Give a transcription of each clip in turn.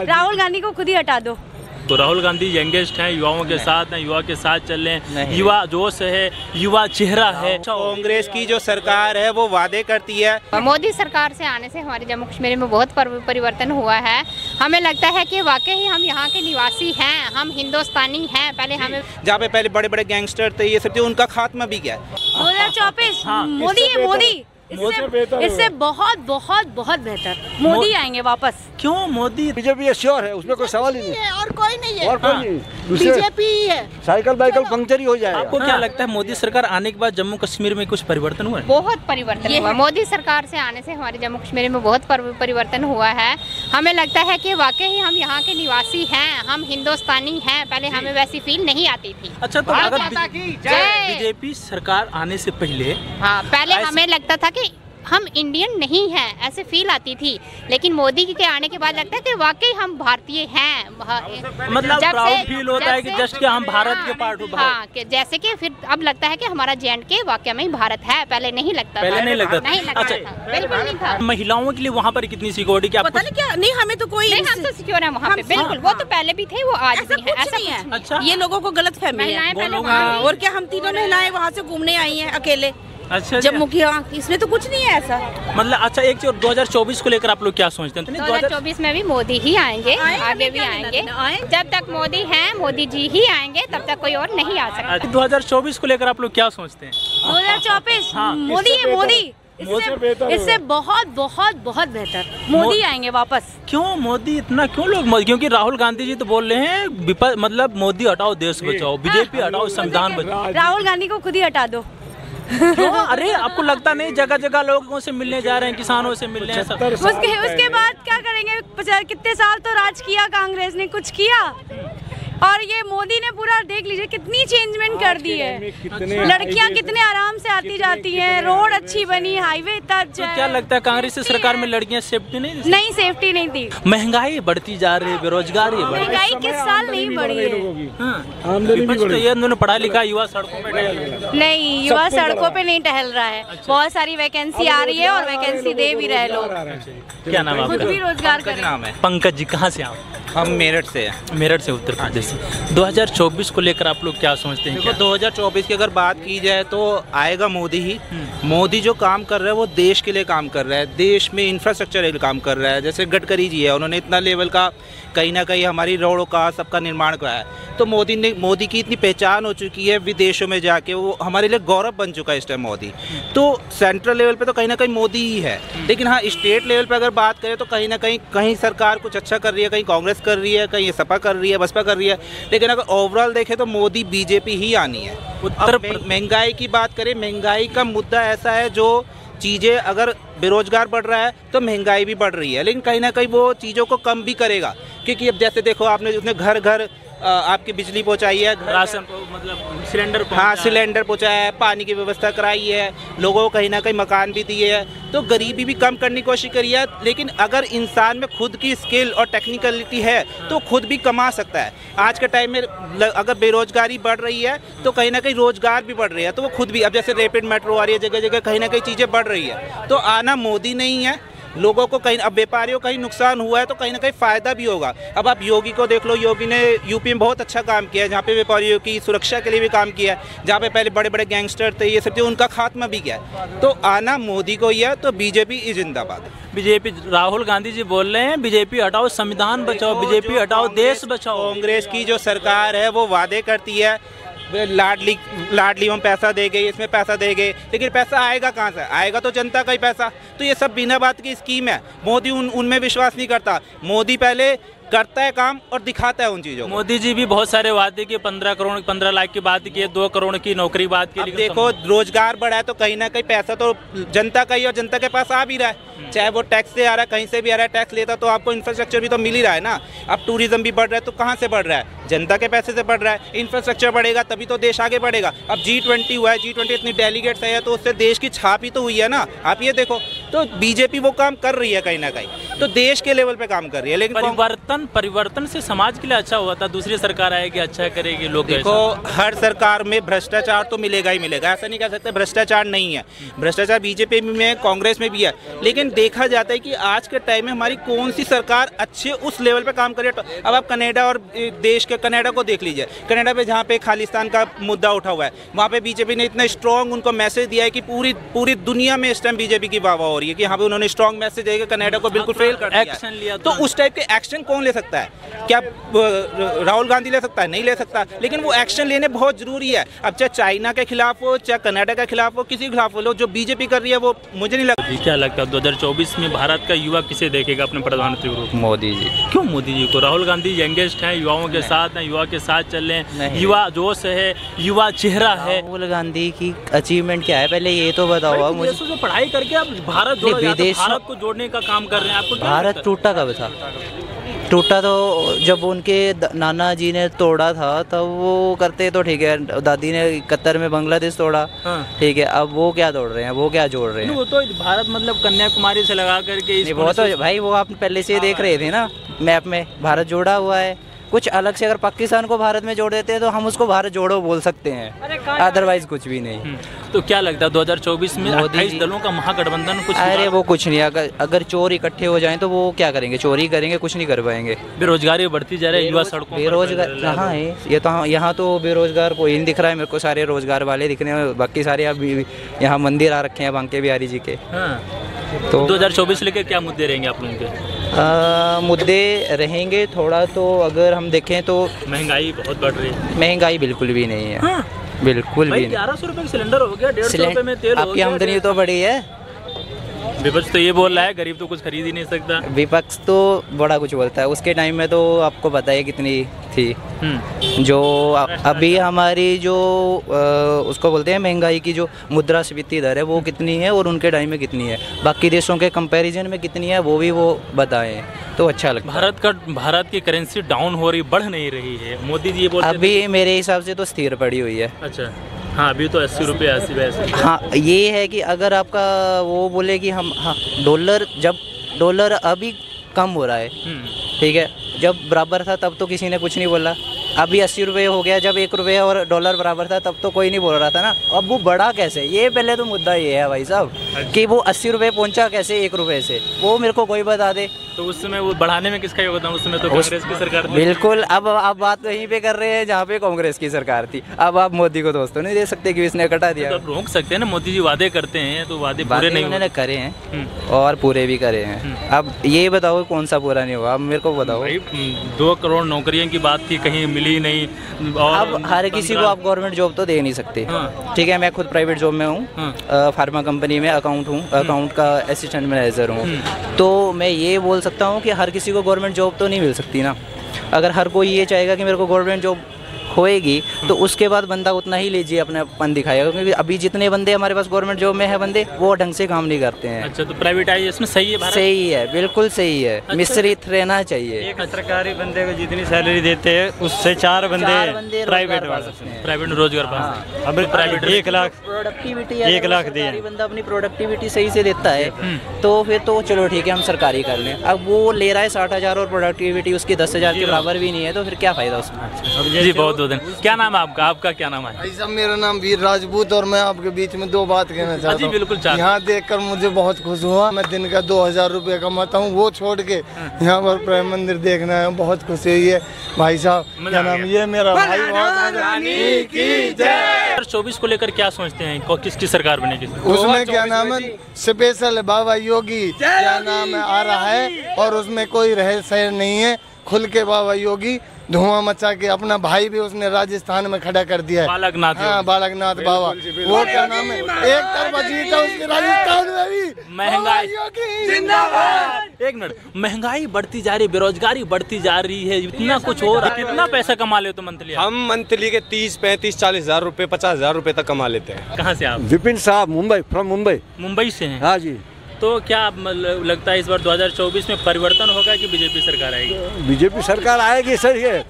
राहुल गांधी को खुद ही हटा दो तो राहुल गांधी यंगेस्ट हैं, युवाओं के साथ हैं, युवा के साथ चल रहे हैं, युवा जोश है, युवा चेहरा है। कांग्रेस की जो सरकार है वो वादे करती है। मोदी सरकार से आने से हमारे जम्मू कश्मीर में बहुत परिवर्तन हुआ है। हमें लगता है कि वाकई ही हम यहाँ के निवासी हैं, हम हिंदुस्तानी हैं। पहले हमें जहाँ पे पहले बड़े बड़े गैंगस्टर थे, ये सब उनका खात्मा भी किया है। 2024 मोदी इससे बहुत बेहतर मोदी आएंगे वापस। क्यों मोदी? बीजेपी श्योर है, उसमें कोई सवाल ही नहीं है और कोई नहीं है, और कोई नहीं, बीजेपी है। साइकिल बाइकल पंक्चर ही हो जाएगा। आपको क्या लगता है मोदी सरकार आने के बाद जम्मू कश्मीर में कुछ परिवर्तन हुआ है? बहुत परिवर्तन हुआ। मोदी सरकार से आने से हमारे जम्मू कश्मीर में बहुत परिवर्तन हुआ है। हमें लगता है कि वाकई ही हम यहाँ के निवासी हैं, हम हिंदुस्तानी हैं। पहले हमें वैसी फील नहीं आती थी। अच्छा, तो अगर बीजेपी सरकार आने से पहले, हाँ, पहले हमें लगता था कि हम इंडियन नहीं हैं, ऐसे फील आती थी। लेकिन मोदी के आने के बाद लगता है कि वाकई हम भारतीय हैं। मतलब प्राउड फील होता है कि जस्ट कि हम भारत के पार्ट हो। हाँ, जैसे कि फिर अब लगता है कि हमारा जे वाकई में भारत है, पहले नहीं लगता था। बिल्कुल नहीं था। महिलाओं के लिए वहाँ पर कितनी सिक्योरिटी क्या पता नहीं क्या? नहीं, हमें तो कोई नहीं, हम तो सिक्योर है वहाँ पे। बिल्कुल, वो तो पहले भी थे, वो आज भी है। ऐसा नहीं है। अच्छा, ये लोगों को गलत फहमी है। और क्या हम तीनों महिलाएं वहाँ से घूमने आई है अकेले? अच्छा, जम्मू की, हाँ, इसमें तो कुछ नहीं है ऐसा। मतलब अच्छा, एक चीज 2024 को लेकर आप लोग क्या सोचते हैं? 2024 में भी मोदी ही आएंगे, आगे भी आएंगे। जब तक मोदी हैं, मोदी जी ही आएंगे, तब तक कोई और नहीं आ सकता। 2024 को लेकर आप लोग क्या सोचते हैं? 2024 मोदी इससे बहुत बेहतर मोदी आएंगे वापस। क्यों मोदी? इतना क्यों लोग? क्योंकि राहुल गांधी जी तो बोल रहे हैं, मतलब मोदी हटाओ देश बचाओ, बीजेपी हटाओ संविधान बचाओ। राहुल गांधी को खुद ही हटा दो। अरे आपको लगता नहीं? जगह जगह लोगों से मिलने जा रहे हैं, किसानों से मिलने हैं सब। उसके बाद क्या करेंगे? कितने साल तो राज किया कांग्रेस ने, कुछ किया? और ये मोदी ने पूरा देख लीजिए कितनी चेंजमेंट कर दी है। लड़कियां कितने आराम से आती जाती हैं, रोड अच्छी बनी, हाईवे इतना अच्छा। क्या लगता है कांग्रेस सरकार में लड़कियां सेफ्टी नहीं? सेफ्टी नहीं थी। महंगाई बढ़ती जा रही है, बेरोजगारी। महंगाई किस साल नहीं बढ़ी है? पढ़ा लिखा युवा सड़कों पे नहीं, युवा सड़कों पे नहीं टहल रहा है। बहुत सारी वैकेंसी आ रही है और वैकेंसी दे भी रहे लोग। क्या नाम है आपका? खुद भी रोजगार कर रहे हैं। पंकज जी, कहाँ से आप? हम मेरठ से हैं। मेरठ से, उत्तर प्रदेश से। 2024 को लेकर आप लोग क्या सोचते हैं? देखो, 2024 की अगर बात की जाए तो आएगा मोदी ही। मोदी जो काम कर रहे हैं वो देश के लिए काम कर रहा है, देश में इंफ्रास्ट्रक्चर के लिए काम कर रहा है। जैसे गडकरी जी है, उन्होंने इतना लेवल का कहीं ना कहीं हमारी रोडों का सबका निर्माण कराया है। तो मोदी की इतनी पहचान हो चुकी है विदेशों में जाके, वो हमारे लिए गौरव बन चुका है इस टाइम मोदी। तो सेंट्रल लेवल पर तो कहीं ना कहीं मोदी ही है, लेकिन हाँ, स्टेट लेवल पर अगर बात करें तो कहीं ना कहीं सरकार कुछ अच्छा कर रही है, कहीं कांग्रेस कर रही है, कहीं सपा कर रही है, बसपा कर रही है। लेकिन अगर ओवरऑल देखें तो मोदी बीजेपी ही आनी है। उत्तर महंगाई की बात करें, महंगाई का मुद्दा ऐसा है, जो चीज़ें अगर बेरोजगार बढ़ रहा है तो महंगाई भी बढ़ रही है, लेकिन कहीं ना कहीं वो चीज़ों को कम भी करेगा। क्योंकि अब जैसे देखो आपने उसने घर घर आपकी बिजली पहुंचाई है, राशन, मतलब सिलेंडर, हाँ, सिलेंडर पहुंचाया है, पानी की व्यवस्था कराई है, लोगों को कहीं ना कहीं मकान भी दिए है। तो गरीबी भी कम करने की कोशिश करी है। लेकिन अगर इंसान में खुद की स्किल और टेक्निकलिटी है तो खुद भी कमा सकता है। आज के टाइम में अगर बेरोजगारी बढ़ रही है तो कहीं ना कहीं रोजगार भी बढ़ रही है, तो वो खुद भी, अब जैसे रैपिड मेट्रो आ रही है, जगह जगह कहीं ना कहीं चीज़ें बढ़ रही है। तो आना मोदी नहीं है। लोगों को कहीं, अब व्यापारियों का ही नुकसान हुआ है तो कहीं ना कहीं फ़ायदा भी होगा। अब आप योगी को देख लो, योगी ने यूपी में बहुत अच्छा काम किया है, जहाँ पे व्यापारियों की सुरक्षा के लिए भी काम किया है, जहाँ पे पहले बड़े बड़े गैंगस्टर थे, ये सब थे, उनका खात्मा भी किया है। तो आना मोदी को ही है। तो बीजेपी ही जिंदाबाद। बीजेपी, राहुल गांधी जी बोल रहे हैं बीजेपी हटाओ संविधान बचाओ, बीजेपी हटाओ देश बचाओ। कांग्रेस की जो सरकार है वो वादे करती है, लाडली हम पैसा देंगे, इसमें पैसा देंगे, लेकिन पैसा आएगा कहाँ से? आएगा तो जनता का ही पैसा। तो ये सब बिना बात की स्कीम है। मोदी उनमें विश्वास नहीं करता। मोदी पहले करता है काम और दिखाता है उन चीज़ों। मोदी जी भी बहुत सारे वादे किए, 15 लाख की बात की, 2 करोड़ की नौकरी बात की। देखो, रोजगार बढ़ा है तो कहीं ना कहीं पैसा तो जनता का ही, और जनता के पास आ भी रहा है, चाहे वो टैक्स से आ रहा है, कहीं से भी आ रहा है। टैक्स लेता तो आपको इंफ्रास्ट्रक्चर भी तो मिल ही रहा है ना। अब टूरिज्म भी बढ़ रहा है तो कहाँ से बढ़ रहा है? जनता के पैसे से बढ़ रहा है। इंफ्रास्ट्रक्चर बढ़ेगा तभी तो देश आगे बढ़ेगा। अब G20 हुआ है, G20 इतनी डेलीगेट्स है तो उससे देश की छाप ही तो हुई है ना। आप ये देखो, तो बीजेपी वो काम कर रही है कहीं ना कहीं। तो देश के लेवल पे काम कर रही है। लेकिन परिवर्तन से समाज के लिए अच्छा हुआ था, दूसरी सरकार आएगी अच्छा करेगी लोग। देखो हर सरकार में भ्रष्टाचार तो मिलेगा ही मिलेगा, ऐसा नहीं कह सकते भ्रष्टाचार नहीं है। भ्रष्टाचार बीजेपी में कांग्रेस में भी है, लेकिन देखा जाता है कि आज के टाइम में हमारी कौन सी सरकार अच्छे उस लेवल पे काम करे। अब आप कनाडा और देश के कनाडा को देख लीजिए, कनाडा पे जहाँ पे खालिस्तान का मुद्दा उठा हुआ है वहाँ पे बीजेपी ने इतना स्ट्रांग उनको मैसेज दिया है कि पूरी दुनिया में इस टाइम बीजेपी की वाह वाह हो रही है कि यहाँ पे उन्होंने स्ट्रांग मैसेज दिया कनाडा को बिल्कुल फेल कर दिया। तो उस टाइप के एक्शन कौन ले सकता है? क्या राहुल गांधी ले सकता है? नहीं ले सकता। लेकिन वो एक्शन लेने बहुत जरूरी है। अब चाहे चाइना के खिलाफ हो, चाहे कनाडा के खिलाफ हो, किसी के खिलाफ हो, जो बीजेपी कर रही है वो मुझे नहीं लगता। क्या लगता है 2024 में भारत का युवा किसे देखेगा अपने प्रधानमंत्री के रूप में? मोदी जी। क्यों मोदी जी को? राहुल गांधी यंगेस्ट हैं, युवाओं के साथ हैं, युवा के साथ चल रहे हैं, युवा जोश है, युवा चेहरा है। राहुल गांधी की अचीवमेंट क्या है पहले ये तो बताओ मुझे। जो पढ़ाई करके आप भारत को जोड़ने का काम कर रहे हैं, आपको भारत टूटा कब था? टूटा तो जब उनके नाना जी ने तोड़ा था तब वो करते तो ठीक है, दादी ने 71 में बांग्लादेश तोड़ा, ठीक है। अब वो क्या तोड़ रहे हैं, वो क्या जोड़ रहे हैं? वो तो भारत मतलब कन्याकुमारी से लगा करके वो तो भाई वो आप पहले से देख रहे थे ना मैप में, भारत जोड़ा हुआ है। कुछ अलग से अगर पाकिस्तान को भारत में जोड़ देते हैं तो हम उसको भारत जोड़ो बोल सकते हैं, अदरवाइज कुछ भी नहीं। तो क्या लगता है 2024 में 28 दलों का महागठबंधन कुछ? अरे वो कुछ नहीं, अगर चोर इकट्ठे हो जाएं तो वो क्या करेंगे? चोरी करेंगे, कुछ नहीं कर पाएंगे। बेरोजगारी बढ़ती जा रही है, युवा सड़कों बेरोजगार कहाँ है? ये तो यहाँ तो बेरोजगार कोई नहीं दिख रहा है मेरे को, सारे रोजगार वाले दिख रहे हैं। बाकी सारे अब यहाँ मंदिर आ रखे हैं वंके बिहारी जी के। तो 2024 लेके क्या मुद्दे रहेंगे आप लोगों के? मुद्दे रहेंगे थोड़ा तो अगर हम देखें तो महंगाई बहुत बढ़ रही है। महंगाई बिल्कुल भी नहीं है। हाँ? बिल्कुल भी नहीं। 1100 रुपये का सिलेंडर हो गया, 150 रुपये में तेल। आपकी आमदनी तो बढ़ी है। विपक्ष तो ये बोल रहा है गरीब तो कुछ खरीद ही नहीं सकता। विपक्ष तो बड़ा कुछ बोलता है, उसके टाइम में तो आपको पता है कितनी थी। जो अभी हमारी जो उसको बोलते हैं महंगाई की जो मुद्रास्फीति दर है वो कितनी है और उनके टाइम में कितनी है, बाकी देशों के कंपैरिजन में कितनी है वो भी वो बताएं तो अच्छा लगता है। भारत की करेंसी डाउन हो रही, बढ़ नहीं रही है, मोदी जी बोलते हैं। अभी मेरे हिसाब से तो स्थिर पड़ी हुई है। अच्छा हाँ, अभी तो 80 रुपये 80 पैसे। हाँ ये है कि अगर आपका वो बोले कि हम हाँ डॉलर अभी कम हो रहा है, ठीक है। जब बराबर था तब तो किसी ने कुछ नहीं बोला, अभी 80 रुपये हो गया। जब 1 रुपया और डॉलर बराबर था तब तो कोई नहीं बोल रहा था ना। अब वो बढ़ा कैसे? ये पहले तो मुद्दा ये है भाई साहब। अच्छा। कि वो 80 रुपये पहुंचा कैसे 1 रुपये से, वो मेरे को कोई बता दे। तो उस समय वो बढ़ाने में किसका योगदान? उस समय तो कांग्रेस की सरकार थी। बिल्कुल। अब आप बात वहीं पे कर रहे हैं जहाँ पे कांग्रेस की सरकार थी। अब आप मोदी को दोस्तों नहीं दे सकते कि इसने कटा दिया। तो रोक सकते हैं ना, मोदी जी वादे करते हैं तो वादे पूरे नहीं उन्होंने करे हैं और पूरे भी करे हैं। अब ये बताओ कौन सा पूरा नहीं हुआ, अब मेरे को बताओ। 2 करोड़ नौकरियों की बात थी, कहीं मिली नहीं। और अब हर किसी को आप गवर्नमेंट जॉब तो दे नहीं सकते, ठीक है। मैं खुद प्राइवेट जॉब में हूँ, फार्मा कंपनी में अकाउंट हूँ, अकाउंट का असिस्टेंट मैनेजर हूँ। तो मैं ये बोल सकता हूँ कि हर किसी को गवर्नमेंट जॉब तो नहीं मिल सकती ना। अगर हर कोई ये चाहेगा कि मेरे को गवर्नमेंट जॉब होएगी तो उसके बाद बंदा उतना ही लीजिए अपनापन दिखाएगा, क्योंकि अभी जितने बंदे हमारे पास गवर्नमेंट जॉब में है बंदे वो ढंग से काम नहीं करते हैं। अच्छा तो प्राइवेटाइजेशन सही है? सही है, बिल्कुल सही है। अच्छा, मिश्रित रहना चाहिए। एक सरकारी बंदे को जितनी सैलरी देते हैं उससे 4 बंदे प्राइवेट रोजगार पाते हैं। 1 लाख दे बंदा अपनी प्रोडक्टिविटी सही से देता है तो फिर तो चलो ठीक है हम सरकारी कर लें। अब वो ले रहा है 60,000 और प्रोडक्टिविटी उसकी 10,000 के बराबर भी नहीं है तो फिर क्या फायदा उसमें। जी बहुत दिन। क्या नाम है आपका? आपका क्या नाम है? भाई साहब मेरा नाम वीर राजपूत और मैं आपके बीच में 2 बात कहना चाहता हूँ। बिल्कुल। यहाँ देखकर मुझे बहुत खुश हुआ। मैं दिन का 2000 रुपये कमाता हूँ, वो छोड़ के यहाँ पर प्रेम मंदिर देखना है, बहुत खुशी हुई है भाई साहब। क्या नाम ये मेरा भाई? 2024 को लेकर क्या सोचते हैं, किसकी सरकार बनेगी? उसमें क्या नाम है स्पेशल बाबा योगी क्या नाम आ रहा है और उसमें कोई रहस्य सहर नहीं है। खुल के बाबा योगी धुआं मचा के अपना भाई भी उसने राजस्थान में खड़ा कर दिया है, बालकनाथ। हाँ बालकनाथ बाबा, वो क्या नाम है एक तरफ जीता उसके राजस्थान में भी। महंगाई जिंदाबाद। एक मिनट, महंगाई बढ़ती जा रही, बेरोजगारी बढ़ती जा रही है, इतना कुछ हो रहा है। कितना पैसा कमा लेते हो मंथली? हम मंथली के 30, 35, 40,000 रुपए 50,000 रुपए तक कमा लेते हैं। कहाँ से आप? विपिन साहब मुंबई, फ्रॉम मुंबई। मुंबई से है? हाँ जी। तो क्या लगता है इस बार 2024 में परिवर्तन होगा कि बीजेपी सरकार आएगी? बीजेपी सरकार आएगी सर ये,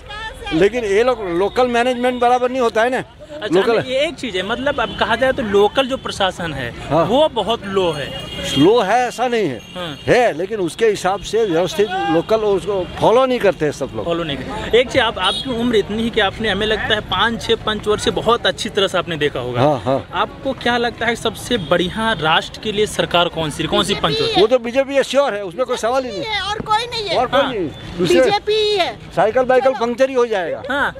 लेकिन ये लोकल मैनेजमेंट बराबर नहीं होता है ना। अच्छा, लोकल ये एक चीज़ है, मतलब अब कहा जाए तो लोकल जो प्रशासन है हाँ। वो बहुत लो है। स्लो है ऐसा नहीं है, है लेकिन उसके हिसाब से व्यवस्थित लोकल और उसको फॉलो नहीं करते हैं सब लोग, फॉलो नहीं करते। एक चीज, आप आपकी उम्र इतनी ही कि आपने, हमें लगता है 5-6 वर्ष से बहुत अच्छी तरह से आपने देखा होगा। हाँ हाँ। आपको क्या लगता है सबसे बढ़िया राष्ट्र के लिए सरकार कौन सी पंच? वो तो बीजेपी श्योर है, उसमें कोई सवाल ही नहीं है और कोई नहीं है, साइकिल पंक्चर ही हो जाएगा।